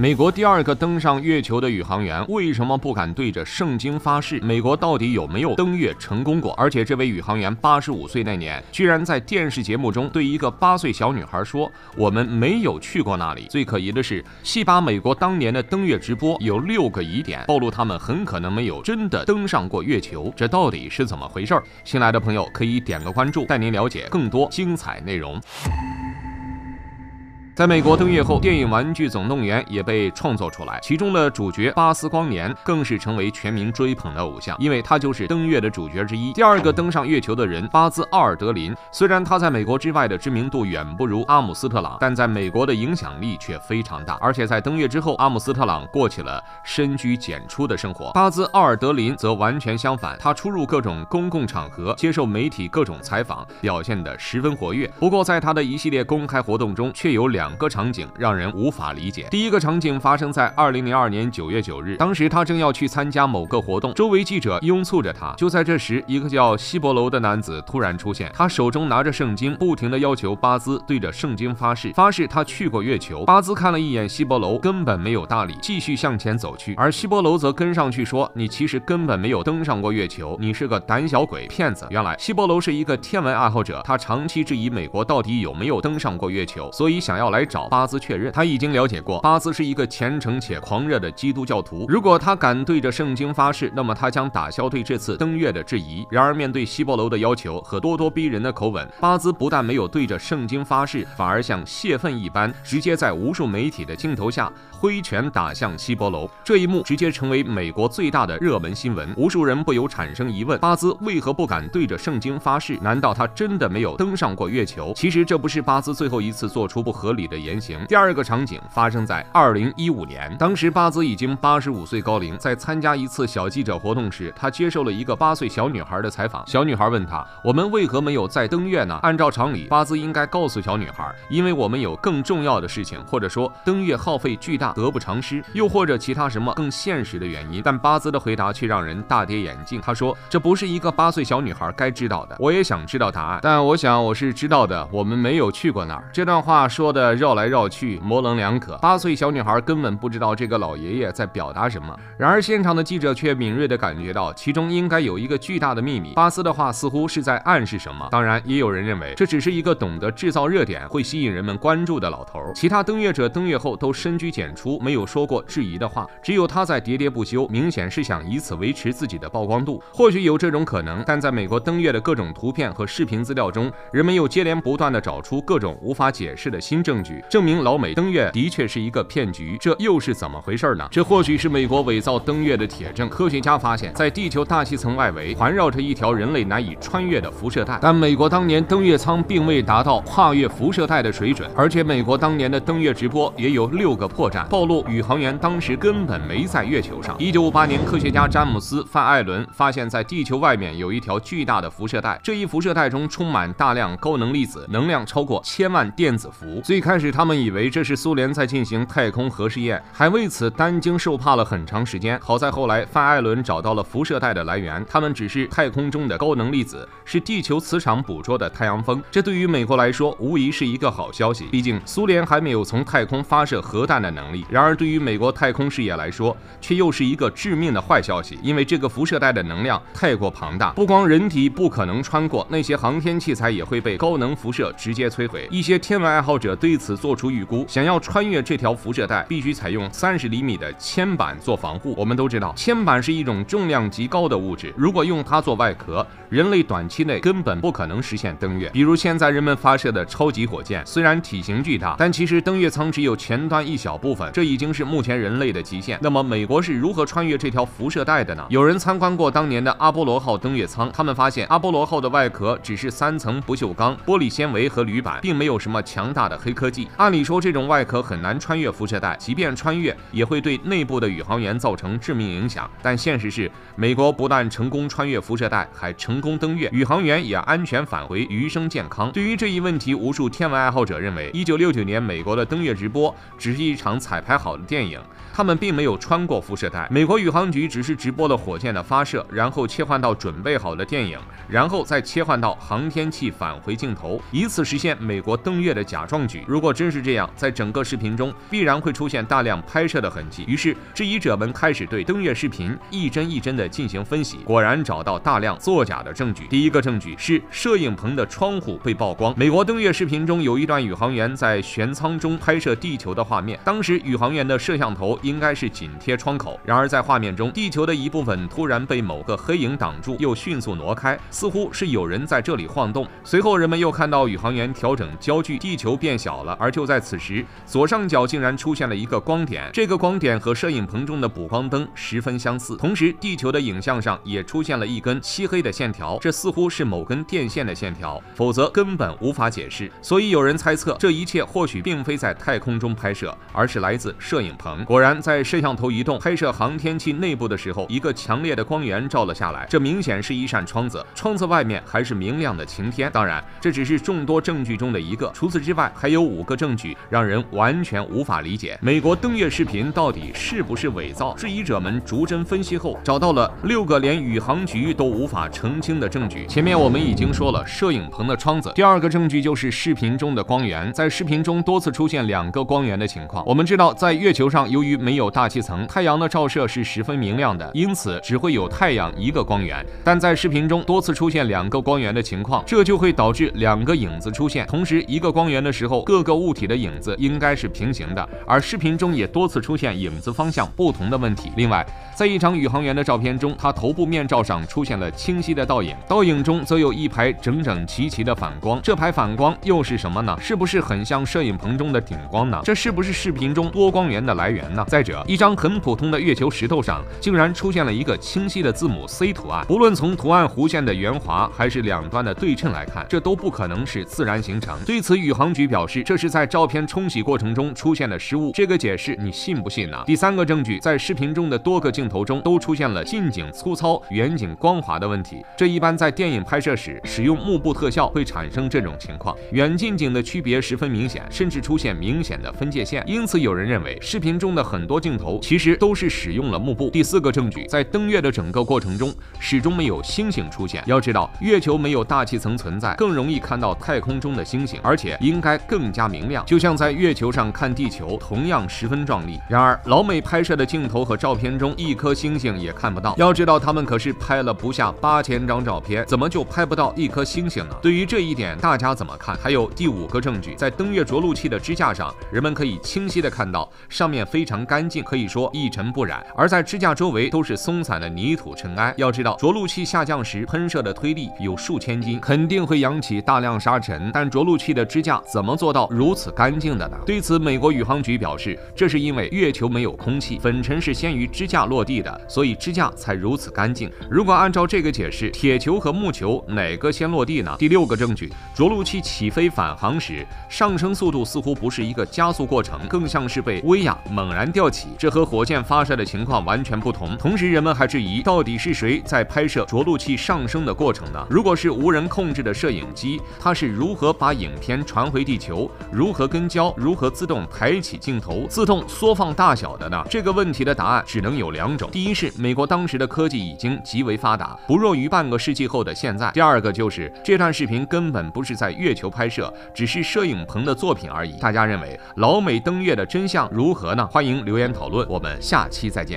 美国第二个登上月球的宇航员为什么不敢对着圣经发誓？美国到底有没有登月成功过？而且这位宇航员85岁那年，居然在电视节目中对一个8岁小女孩说：“我们没有去过那里。”最可疑的是，细扒美国当年的登月直播，有6个疑点暴露他们很可能没有真的登上过月球，这到底是怎么回事？新来的朋友可以点个关注，带您了解更多精彩内容。 在美国登月后，电影《玩具总动员》也被创作出来，其中的主角巴斯光年更是成为全民追捧的偶像，因为他就是登月的主角之一。第二个登上月球的人巴兹·奥尔德林，虽然他在美国之外的知名度远不如阿姆斯特朗，但在美国的影响力却非常大。而且在登月之后，阿姆斯特朗过起了深居简出的生活，巴兹·奥尔德林则完全相反，他出入各种公共场合，接受媒体各种采访，表现得十分活跃。不过，在他的一系列公开活动中，却有两个场景让人无法理解。第一个场景发生在2002年9月9日，当时他正要去参加某个活动，周围记者拥簇着他。就在这时，一个叫希伯楼的男子突然出现，他手中拿着圣经，不停地要求巴兹对着圣经发誓他去过月球。巴兹看了一眼希伯楼，根本没有搭理，继续向前走去。而希伯楼则跟上去说：“你其实根本没有登上过月球，你是个胆小鬼、骗子。”原来希伯楼是一个天文爱好者，他长期质疑美国到底有没有登上过月球，所以想要 来找巴兹确认，他已经了解过，巴兹是一个虔诚且狂热的基督教徒。如果他敢对着圣经发誓，那么他将打消对这次登月的质疑。然而，面对希伯楼的要求和咄咄逼人的口吻，巴兹不但没有对着圣经发誓，反而像泄愤一般，直接在无数媒体的镜头下挥拳打向希伯楼。这一幕直接成为美国最大的热门新闻，无数人不由产生疑问：巴兹为何不敢对着圣经发誓？难道他真的没有登上过月球？其实，这不是巴兹最后一次做出不合理 的言行。第二个场景发生在2015年，当时巴兹已经85岁高龄，在参加一次小记者活动时，他接受了一个8岁小女孩的采访。小女孩问他：“我们为何没有再登月呢？”按照常理，巴兹应该告诉小女孩：“因为我们有更重要的事情，或者说登月耗费巨大，得不偿失，又或者其他什么更现实的原因。”但巴兹的回答却让人大跌眼镜。他说：“这不是一个8岁小女孩该知道的。我也想知道答案，但我想我是知道的。我们没有去过那儿。”这段话说的 绕来绕去，模棱两可。8岁小女孩根本不知道这个老爷爷在表达什么。然而，现场的记者却敏锐地感觉到，其中应该有一个巨大的秘密。巴斯的话似乎是在暗示什么。当然，也有人认为这只是一个懂得制造热点、会吸引人们关注的老头。其他登月者登月后都深居简出，没有说过质疑的话，只有他在喋喋不休，明显是想以此维持自己的曝光度。或许有这种可能，但在美国登月的各种图片和视频资料中，人们又接连不断地找出各种无法解释的新证据，证明老美登月的确是一个骗局，这又是怎么回事呢？这或许是美国伪造登月的铁证。科学家发现，在地球大气层外围环绕着一条人类难以穿越的辐射带，但美国当年登月舱并未达到跨越辐射带的水准，而且美国当年的登月直播也有6个破绽，暴露宇航员当时根本没在月球上。1958年，科学家詹姆斯·范艾伦发现，在地球外面有一条巨大的辐射带，这一辐射带中充满大量高能粒子，能量超过1000万电子伏。 最开始，他们以为这是苏联在进行太空核试验，还为此担惊受怕了很长时间。好在后来，范艾伦找到了辐射带的来源，它们只是太空中的高能粒子，是地球磁场捕捉的太阳风。这对于美国来说，无疑是一个好消息，毕竟苏联还没有从太空发射核弹的能力。然而，对于美国太空事业来说，却又是一个致命的坏消息，因为这个辐射带的能量太过庞大，不光人体不可能穿过，那些航天器材也会被高能辐射直接摧毁。一些天文爱好者 对此做出预估，想要穿越这条辐射带，必须采用30厘米的铅板做防护。我们都知道，铅板是一种重量极高的物质，如果用它做外壳，人类短期内根本不可能实现登月。比如现在人们发射的超级火箭，虽然体型巨大，但其实登月舱只有前端一小部分，这已经是目前人类的极限。那么美国是如何穿越这条辐射带的呢？有人参观过当年的阿波罗号登月舱，他们发现阿波罗号的外壳只是3层不锈钢、玻璃纤维和铝板，并没有什么强大的 黑科技，按理说这种外壳很难穿越辐射带，即便穿越，也会对内部的宇航员造成致命影响。但现实是，美国不但成功穿越辐射带，还成功登月，宇航员也安全返回，余生健康。对于这一问题，无数天文爱好者认为，1969年美国的登月直播只是一场彩排好的电影，他们并没有穿过辐射带。美国宇航局只是直播了火箭的发射，然后切换到准备好的电影，然后再切换到航天器返回镜头，以此实现美国登月的假壮举。如果真是这样，在整个视频中必然会出现大量拍摄的痕迹。于是质疑者们开始对登月视频一帧一帧的进行分析，果然找到大量作假的证据。第一个证据是摄影棚的窗户被曝光。美国登月视频中有一段宇航员在舷舱中拍摄地球的画面，当时宇航员的摄像头应该是紧贴窗口，然而在画面中，地球的一部分突然被某个黑影挡住，又迅速挪开，似乎是有人在这里晃动。随后人们又看到宇航员调整焦距，地球变小了。而就在此时，左上角竟然出现了一个光点，这个光点和摄影棚中的补光灯十分相似。同时，地球的影像上也出现了一根漆黑的线条，这似乎是某根电线的线条，否则根本无法解释。所以有人猜测，这一切或许并非在太空中拍摄，而是来自摄影棚。果然，在摄像头移动拍摄航天器内部的时候，一个强烈的光源照了下来，这明显是一扇窗子，窗子外面还是明亮的晴天。当然，这只是众多证据中的一个，除此之外还有5个证据让人完全无法理解。美国登月视频到底是不是伪造？质疑者们逐帧分析后，找到了6个连宇航局都无法澄清的证据。前面我们已经说了摄影棚的窗子，第二个证据就是视频中的光源。在视频中多次出现2个光源的情况。我们知道，在月球上由于没有大气层，太阳的照射是十分明亮的，因此只会有太阳1个光源。但在视频中多次出现2个光源的情况，这就会导致2个影子出现。同时，1个光源的时候，各个物体的影子应该是平行的，而视频中也多次出现影子方向不同的问题。另外，在一张宇航员的照片中，他头部面罩上出现了清晰的倒影，倒影中则有一排整整齐齐的反光。这排反光又是什么呢？是不是很像摄影棚中的顶光呢？这是不是视频中多光源的来源呢？再者，一张很普通的月球石头上竟然出现了一个清晰的字母 C 图案，不论从图案弧线的圆滑还是两端的对称来看，这都不可能是自然形成。对此，宇航局表示，这是在照片冲洗过程中出现的失误。这个解释你信不信呢？第三个证据，在视频中的多个镜头中都出现了近景粗糙、远景光滑的问题。这一般在电影拍摄时使用幕布特效会产生这种情况，远近景的区别十分明显，甚至出现明显的分界线。因此，有人认为视频中的很多镜头其实都是使用了幕布。第四个证据，在登月的整个过程中始终没有星星出现。要知道，月球没有大气层存在，更容易看到太空中的星星，而且应该更加明亮，就像在月球上看地球同样十分壮丽。然而，老美拍摄的镜头和照片中一颗星星也看不到。要知道，他们可是拍了不下8000张照片，怎么就拍不到一颗星星呢？对于这一点，大家怎么看？还有第5个证据，在登月着陆器的支架上，人们可以清晰的看到上面非常干净，可以说一尘不染，而在支架周围都是松散的泥土尘埃。要知道，着陆器下降时喷射的推力有数千斤，肯定会扬起大量沙尘，但着陆器的支架怎么做到如此干净的呢？对此，美国宇航局表示，这是因为月球没有空气，粉尘是先于支架落地的，所以支架才如此干净。如果按照这个解释，铁球和木球哪个先落地呢？第6个证据，着陆器起飞返航时，上升速度似乎不是一个加速过程，更像是被威压猛然吊起，这和火箭发射的情况完全不同。同时，人们还质疑到底是谁在拍摄着陆器上升的过程呢？如果是无人控制的摄影机，它是如何把影片传回地球，如何跟焦，如何自动抬起镜头，自动缩放大小的呢？这个问题的答案只能有2种。第一是美国当时的科技已经极为发达，不弱于半个世纪后的现在。第二个就是这段视频根本不是在月球拍摄，只是摄影棚的作品而已。大家认为老美登月的真相如何呢？欢迎留言讨论，我们下期再见。